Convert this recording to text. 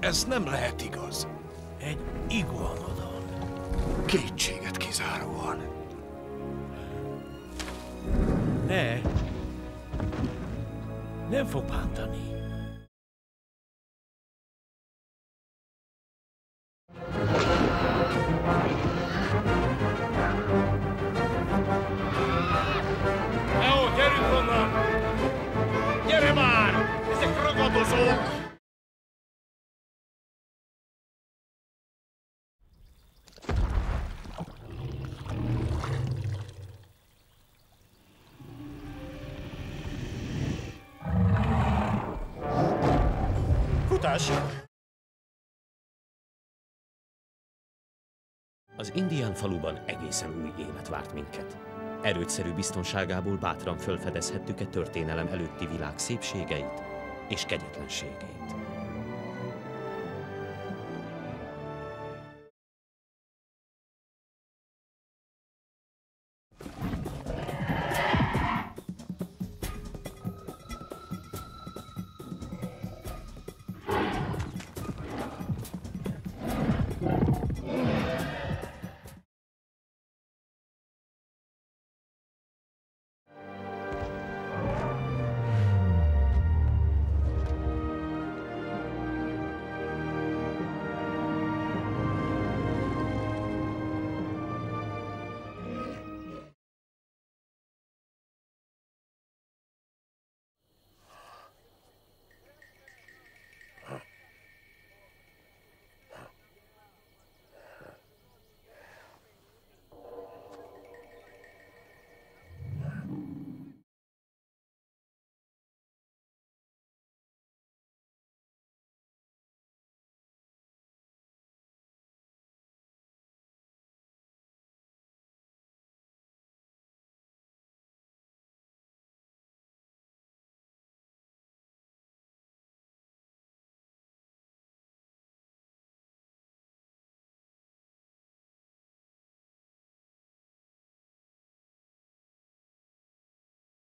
Ez nem lehet igaz. Egy iguanodon. Kétséget kizáróan. Ne! Nem fog bántani. Jó, gyerünk onnan! Gyere már! Ezek ragadozók! Az indián faluban egészen új élet várt minket. Erőtszerű biztonságából bátran felfedezhettük a történelem előtti világ szépségeit és kegyetlenségét.